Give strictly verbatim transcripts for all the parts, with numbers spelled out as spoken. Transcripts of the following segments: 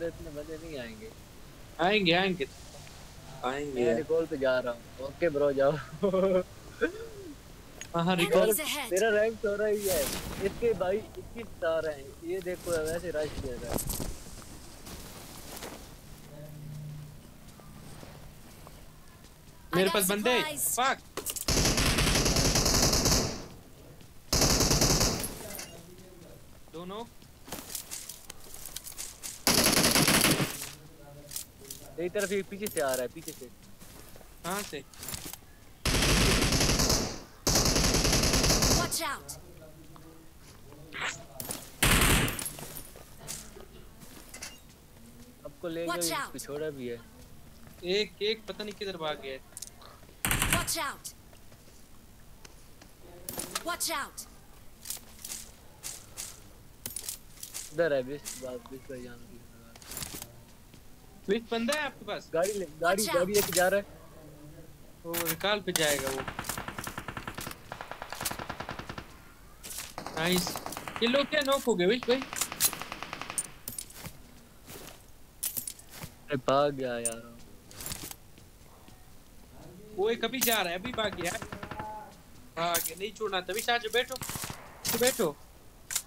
तो इतने बजे नहीं आएंगे। आएंगे आएंगे आएंगे मैं रिकॉल पे जा रहा हूँ। ओके ब्रो जाओ। हाँ रिकॉल तेरा रैंक तो रहा ही है। इसके भाई इक्कीस तार हैं। ये देखो वैसे रश किया है। मेरे पास बंदे फक दोनों एक तरफ एक पीछे से आ रहा है। पीछे से कहां से? Watch out. आपको ले गया छोड़ा भी है। एक एक पता नहीं किधर भाग गया है। Watch out watch out. इधर है बीस बात बीस पर जान की। बीस बंदा है आपके पास? गाड़ी ले, गाड़ी गाड़ी लेके जा रहा है। वो रिकॉल पे जाएगा वो। नाइस। ये लोग क्या नॉक हो गए बीस भाई? अरे भाग गया यार वो। एक अभी जा रहा है। अभी भाग गया। भाग गया नहीं छोड़ना था। बीस आ जाओ बैठो तो बैठो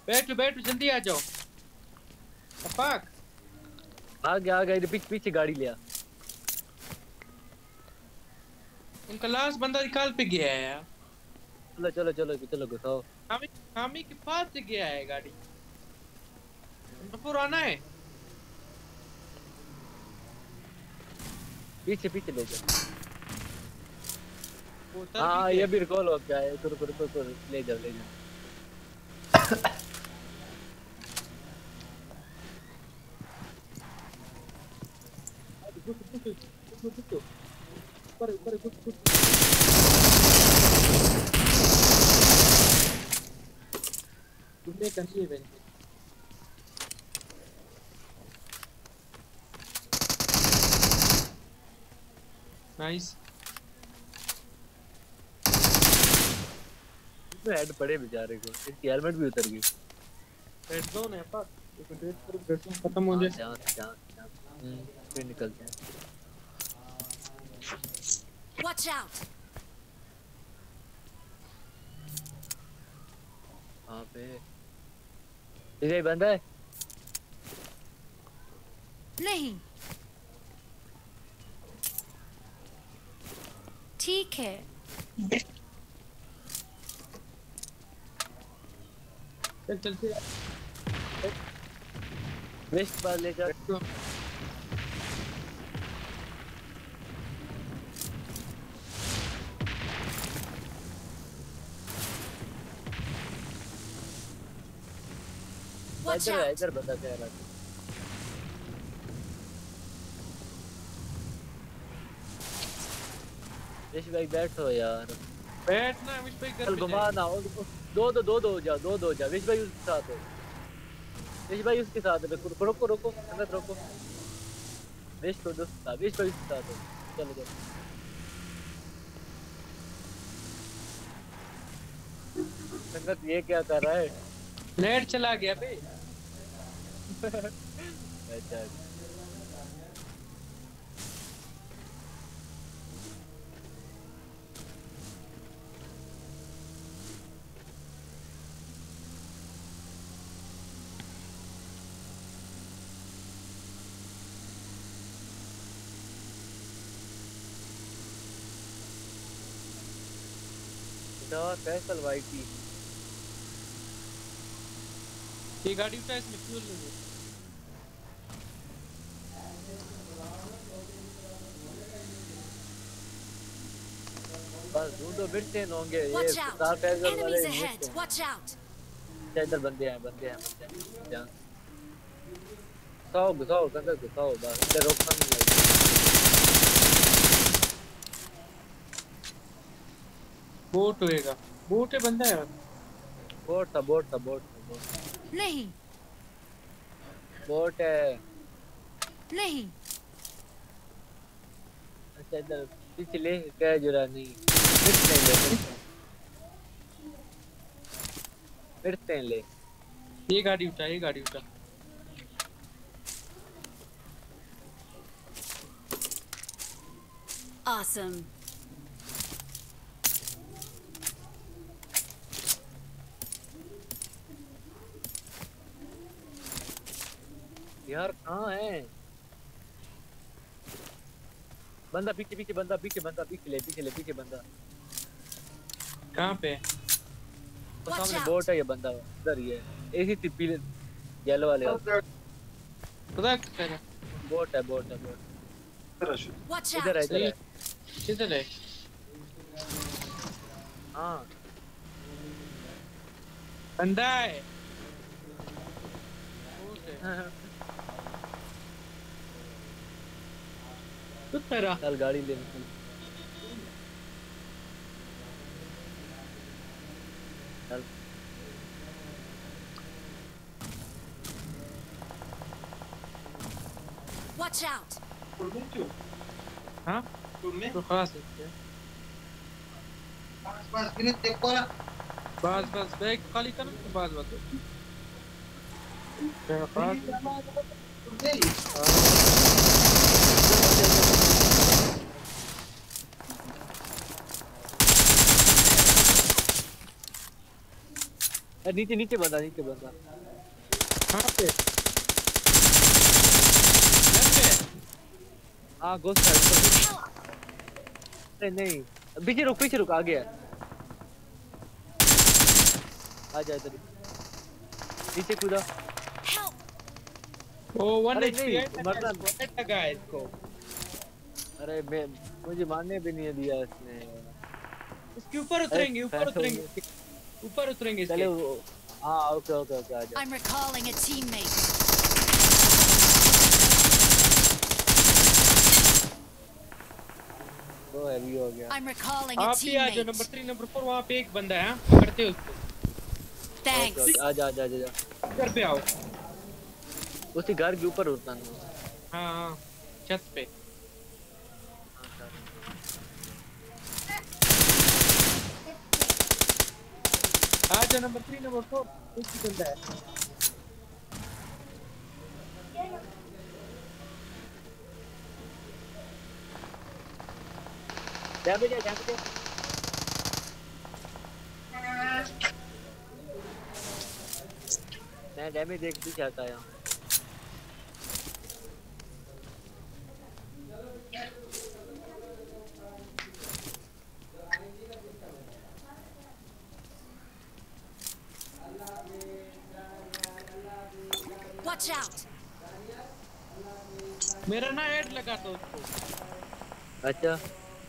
बैठो बैठो जल्दी आ जाओ। अपाक आ गया आ गया। इधर पीछे पीछे गाड़ी लिया। उनका लास्ट बंदा निकाल पे गया है यार। चलो चलो चलो चलो घुसाओ। हामी हामी के पास से गया है गाड़ी। उनको पुराना है। पीछे पीछे ले जाओ। हाँ ये भी रिकॉल हो गया है। रुको रुको रुको ले जाओ ले जाओ। ऊपर ऊपर तुमने कर लिए भाई। नाइस। हेड पड़े बेचारे को। इसकी हेलमेट भी उतर गई। हेड दो ना पापा। इसको ड्रेस पर ड्रेस खत्म हो जाए फिर निकल जाए। Watch out. अबे इधर बंदा है? नहीं। ठीक है। चल चल चल। वेस्ट पर ले जाओ। इधर है इधर बंदा कह रहा है। विश भाई बैठो यार। बैठना विश भाई कर घुमा ना। दो दो दो दो जा दो दो जा। विश भाई उसके साथ है। विश भाई उसके साथ है। रुको रुको अंदर रुको। विश तो दो विश भाई उसके साथ है। चलो चलो संगत ये क्या कर रहा है? नेट चला गया भाई। कैसल वाई थी ये गाड़ी उठा। इसमें फ्यूल ले लो। बस दो मिनट होंगे। ये चार पैदल वाले इधर बंदे हैं बंदे हैं बंदे हैं। घुसाओ घुसाओ कंधे घुसाओ। बस इधर रोकना नहीं है। बोट होएगा। बोट है बंदा है। बोट था बोट था बोट था। नहीं बोट है। नहीं अच्छा इधर पिछले क्या जुड़ा नहीं। मिलते हैं मिलते हैं ले। ये गाड़ी उठा ये गाड़ी उठा। Awesome. यार कहाँ है बंदा? पीछे पीछे बंदा, पीछे बंदा, पीछे ले पीछे ले पीछे बंदा। कहाँ पे? तो सामने बोट है, ये बंदा इधर ही है। ऐसी टिप्पी येलो वाले पता क्या है? बोट है, बोट है, बोट इधर है, इधर है, इधर है। हाँ बंदा है। तो तेरा चल गाड़ी ले चल। Watch out. हाँ तो खास बस बस दिन तक कोला बस बस बैग खाली कर बस बस तेरा खास। नीचे नीचे बंदा, नीचे बंदा। कहाँ पे? हाँ गोस्ट है। नहीं पीछे रुक, पीछे रुक, आ गया। आ जा इधर, नीचे कूदा। ओ वन एचपी मरना लगा इसको। अरे मैं मुझे मारने भी नहीं दिया इसने। इसके ऊपर उतरेंगे, ऊपर उतरेंगे, ऊपर उतरेंगे। चलो हां ओके ओके ओके आ जाओ। I'm recalling a teammate. वो हैवी हो गया। I'm recalling a teammate. आप ही आ जाओ। नंबर तीन नंबर चार वहां पे एक बंदा है, पकड़ते उसको। थैंक्स। आ जा जा जा घर पे आओ। उसी घर के ऊपर उतना है। हां हां छत पे। आज नंबर तीन नंबर फोर एक ही बंदा है। जाबे जा जाबे मैं डैमेज देख भी चाहता हूं। Watch out. मेरा ना हेड लगा था उसको। अच्छा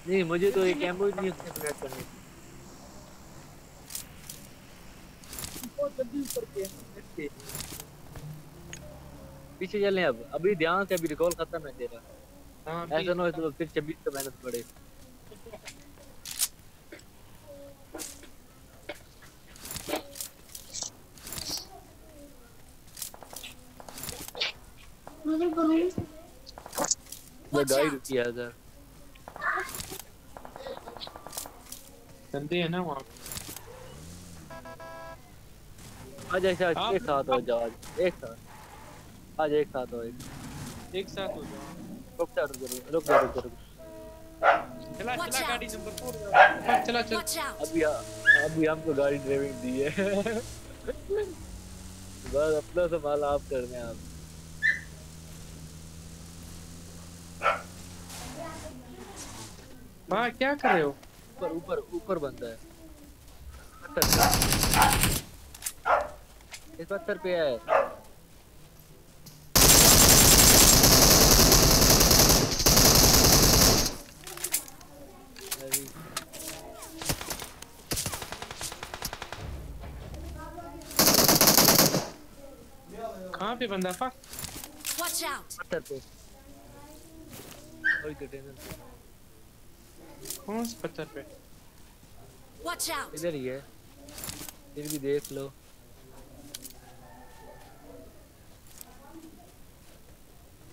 नहीं मुझे तो एक एम्बो नहीं उसने प्लेट करनी थी। बहुत जल्दी ऊपर के पीछे चल रहे। अब अभी ध्यान से, अभी रिकॉल खत्म है तेरा। हां ऐसा ना हो तो फिर छब्बीस का मेहनत पड़े। मगर करूं गाइड किया था संडे है ना वहां। आज ऐसा एक साथ हो जाओ, आज एक साथ, आज एक साथ हो, एक एक साथ हो जाओ। रुक जा, रुक जा, रुक जा। चला चला गाड़ी नंबर चार पर चला चल। अभी अभी हमको गाड़ी ड्राइविंग दी है। बस अपना संभाल आप करने आप। माँ क्या कर रहे हो? ऊपर ऊपर ऊपर बंदा है इस पत्थर पे है। कहाँ पे बंदा? फक पत्थर पे। कौन से पत्थर पे? इधर ही है, फिर भी देख लो।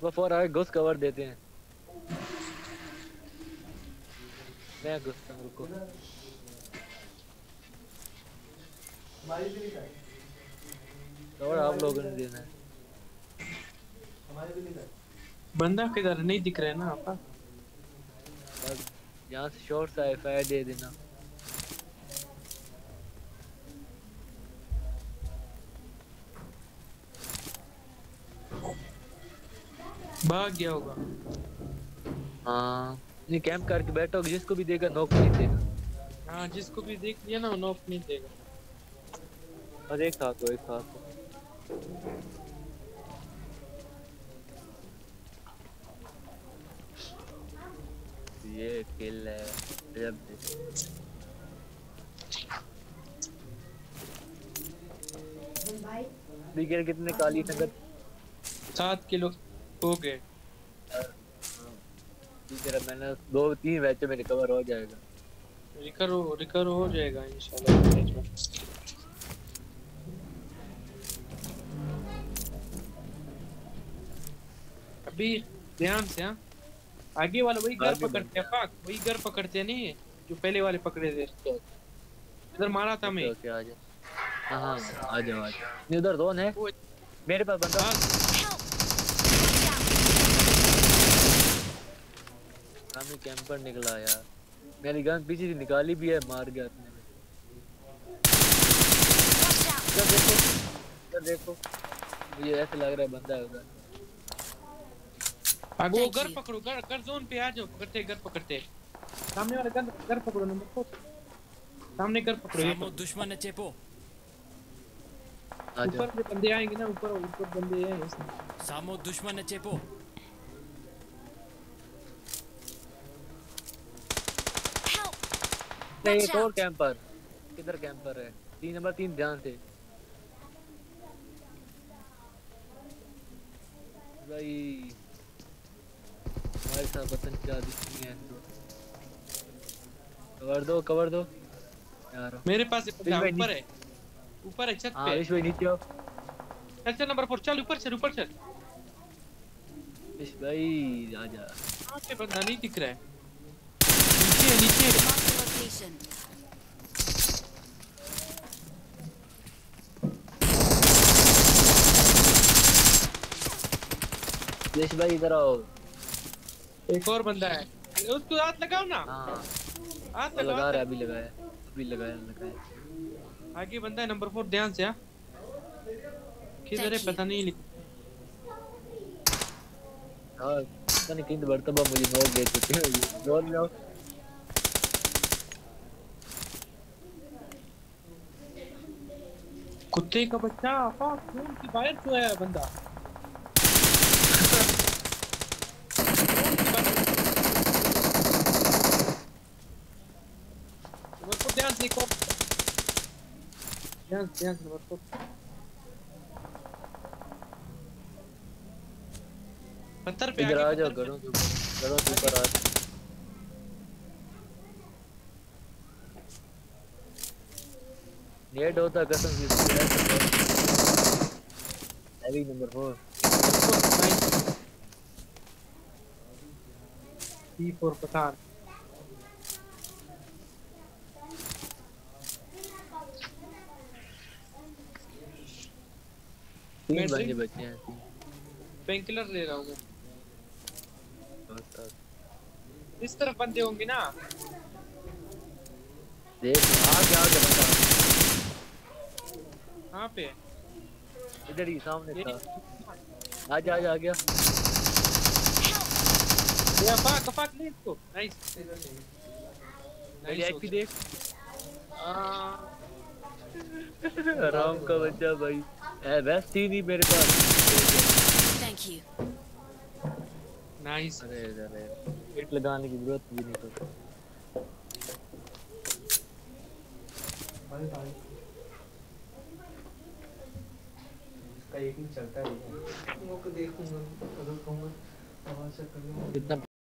वो फोर आगे घुस कवर देते हैं। मैं घुसता हूँ, रुको। कवर आप लोगों ने देना है। बंदा किधर? नहीं दिख रहा है ना आपका। और यहाँ से शॉर्ट सा एफ आई आर दे देना। भाग गया होगा। हाँ नहीं, कैंप करके बैठा होगा, जिसको भी देगा नॉक नहीं देगा। हाँ जिसको भी देख लिया ना नॉक नहीं देगा। और एक साथ हो, एक साथ हो। ये किल है जब देखिए कितने काली संगत सात किलो हो गए। मैंने दो तीन मैच में रिकवर हो जाएगा, रिकवर हो, रिकवर हो जाएगा इंशाल्लाह। अभी ध्यान से हाँ, आगे वाला वही घर पकड़ते हैं, फाक वही घर पकड़ते हैं नहीं जो पहले वाले पकड़े थे। इधर मारा था मैं। ओके आ जा, हाँ आ जा आ जा। इधर दोन है मेरे पास बंदा। हमें कैंपर निकला यार, मेरी गन पीछे से निकाली भी है, मार गया अपने में। इधर देखो, इधर देखो, मुझे ऐसा लग रहा है बंदा है उधर। वो घर पकड़ो, घर घर जोन पे आ जाओ, पकड़ते घर पकड़ते सामने वाला घर घर पकड़ो, नंबर को सामने घर पकड़ो। ये दुश्मन ने चेपो ऊपर से बंदे आएंगे ना, ऊपर ऊपर बंदे हैं सामो, दुश्मन ने चेपो। नहीं तो कैंपर किधर कैंपर है तीन नंबर तीन, ध्यान से भाई। भाई साहब बटन क्या दिखती है, कवर दो कवर दो यार। मेरे पास ऊपर है, ऊपर है छत पे। हां विश भाई नीचे आओ, अच्छा नंबर फोर चल ऊपर चल ऊपर चल। विश भाई आ जा, आपके बंदा नहीं दिख रहा है। नीचे नीचे लोकेशन विश भाई इधर आओ। एक और बंदा है, उसको हाथ लगाओ ना। हाथ तो लगा रहा है, अभी लगाया अभी लगाया लगाया। आगे बंदा है नंबर फोर, ध्यान से। किधर है पता नहीं, हां पता नहीं कितने मरतबा मुझे नॉक दे चुके हैं। जोन में आओ, कुत्ते का बच्चा। हां खून की बाहर तो है बंदा, ध्यान से को ध्यान ध्यान से बरतो। पत्थर पे आगे आ जाओ, घरों के घरों के ऊपर आ जाओ। नेट होता कसम की heavy number four T four Pathan. बंदे बचे हैं, पेन किलर ले रहा हूं मैं। इस तरफ बंदे होंगे ना, देख आ गया बंदा। कहां पे? इधर ही सामने था। आ जा आ जा, आ गया ये। फाक फाक ले इसको, नाइस नाइस। एक भी देख आ राम का बच्चा भाई। बेस्ट ही नहीं मेरे पास। Thank you nice. अरे अरे हिट लगाने की जरूरत भी नहीं पड़ती। एक नहीं चलता है, देखूंगा कितना।